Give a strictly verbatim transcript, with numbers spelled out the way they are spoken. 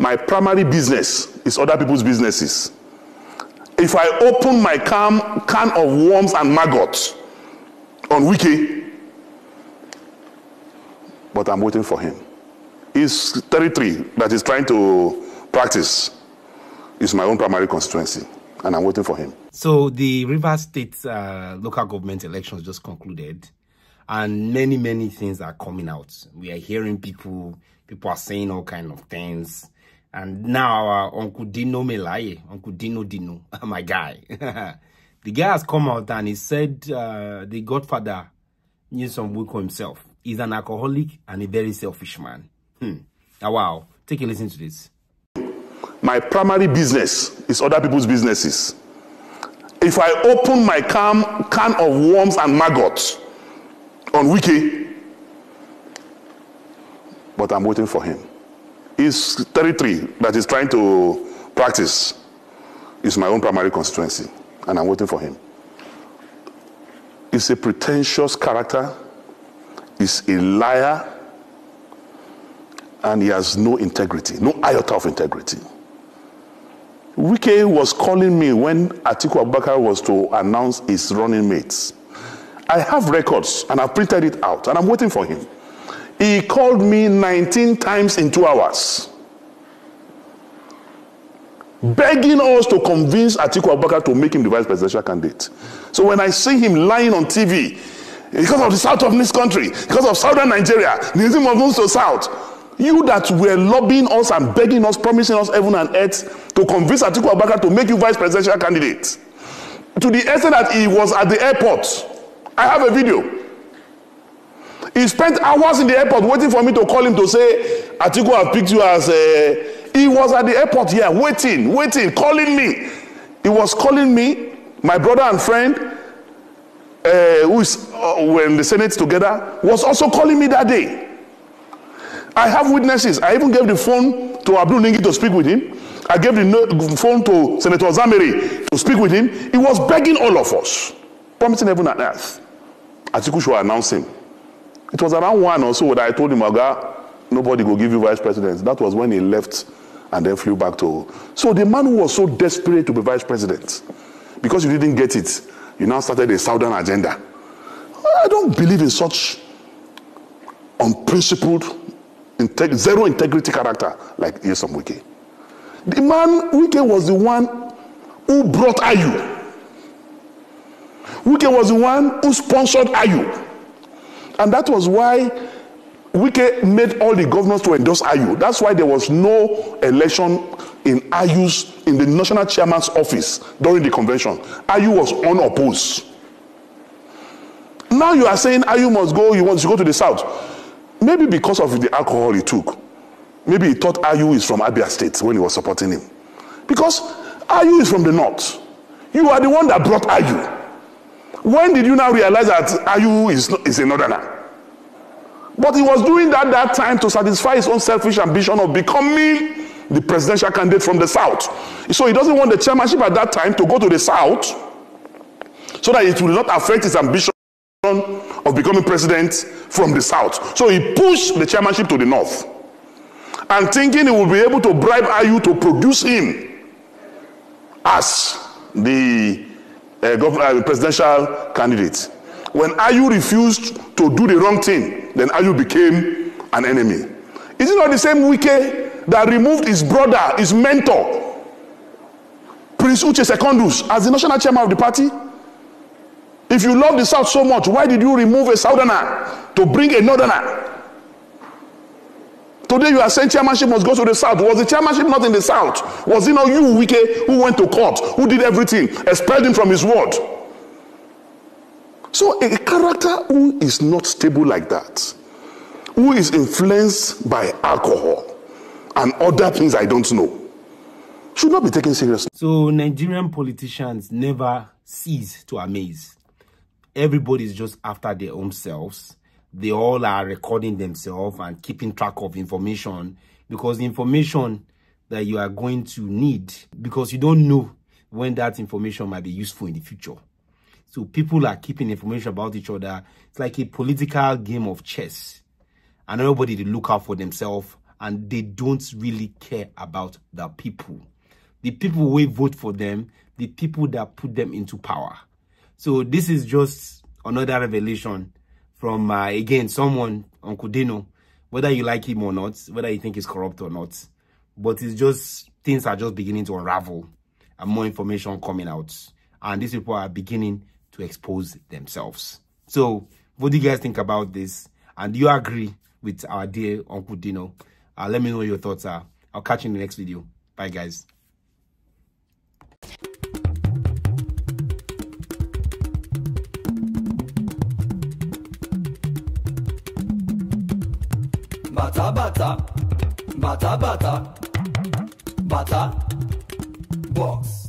My primary business is other people's businesses. If I open my can, can of worms and maggots on Wiki, but I'm waiting for him. His territory that he's trying to practice is my own primary constituency, and I'm waiting for him. So the Rivers State uh, local government elections just concluded, and many, many things are coming out. We are hearing people, people are saying all kinds of things. And now our Uncle Dino Melaye, Uncle Dino Dino, my guy. The guy has come out and he said uh, the godfather, Nyesom Wike himself, is an alcoholic and a very selfish man. Hmm. Now, wow. Take a listen to this. My primary business is other people's businesses. If I open my can, can of worms and maggots on Wiki, but I'm waiting for him. His territory that he's trying to practice is my own primary constituency, and I'm waiting for him. He's a pretentious character, he's a liar, and he has no integrity, no iota of integrity. Wike was calling me when Atiku Abubakar was to announce his running mates. I have records, and I've printed it out, and I'm waiting for him. He called me nineteen times in two hours, begging us to convince Atiku Abubakar to make him the vice presidential candidate. So when I see him lying on T V, because of the south of this country, because of southern Nigeria, the reason of north to south, you that were lobbying us and begging us, promising us heaven and earth to convince Atiku Abubakar to make you vice presidential candidate, to the extent that he was at the airport. I have a video. He spent hours in the airport waiting for me to call him to say, Atiku, I've picked you as a... He was at the airport here, yeah, waiting, waiting, calling me. He was calling me, my brother and friend, uh, who is, uh, we're in the Senate together, was also calling me that day. I have witnesses. I even gave the phone to Abdul Ningi to speak with him. I gave the phone to Senator Zamere to speak with him. He was begging all of us, promising heaven and earth. Atiku should announce him. It was around one or so that I told him, Oga, nobody will give you vice president. That was when he left and then flew back to... So the man who was so desperate to be vice president, because you didn't get it, you now started a southern agenda. I don't believe in such unprincipled, integ zero integrity character like Nyesom Wike. The man, Wike was the one who brought Ayu. Wike was the one who sponsored Ayu. And that was why Wike made all the governors to endorse Ayu. That's why there was no election in Ayu's, in the national chairman's office during the convention. Ayu was unopposed. Now you are saying Ayu must go, you want to go to the south. Maybe because of the alcohol he took. Maybe he thought Ayu is from Abia State when he was supporting him. Because Ayu is from the north. You are the one that brought Ayu. When did you now realize that Ayu is, is a northerner? But he was doing that that time to satisfy his own selfish ambition of becoming the presidential candidate from the south. So he doesn't want the chairmanship at that time to go to the south so that it will not affect his ambition of becoming president from the south. So he pushed the chairmanship to the north and thinking he will be able to bribe Ayu to produce him as the Uh, uh, presidential candidate. When Ayu refused to do the wrong thing, then Ayu became an enemy. Is it not the same Wike that removed his brother, his mentor, Prince Uche Secondus, as the national chairman of the party? If you love the South so much, why did you remove a southerner to bring a northerner? Today you are saying chairmanship must go to the South. Was the chairmanship not in the South? Was it not you, Wike, who went to court, who did everything, expelled him from his ward? So a character who is not stable like that, who is influenced by alcohol and other things I don't know, should not be taken seriously. So Nigerian politicians never cease to amaze. Everybody's just after their own selves. They all are recording themselves and keeping track of information, because the information that you are going to need, because you don't know when that information might be useful in the future. So people are keeping information about each other. It's like a political game of chess, and everybody to look out for themselves and they don't really care about the people. The people will vote for them, the people that put them into power. So this is just another revelation from, uh, again, someone, Uncle Dino, whether you like him or not, whether you think he's corrupt or not. But it's just, things are just beginning to unravel and more information coming out. And these people are beginning to expose themselves. So what do you guys think about this? And do you agree with our dear Uncle Dino? Uh, let me know what your thoughts are. I'll catch you in the next video. Bye, guys. Bata bata, bata bata, bata box.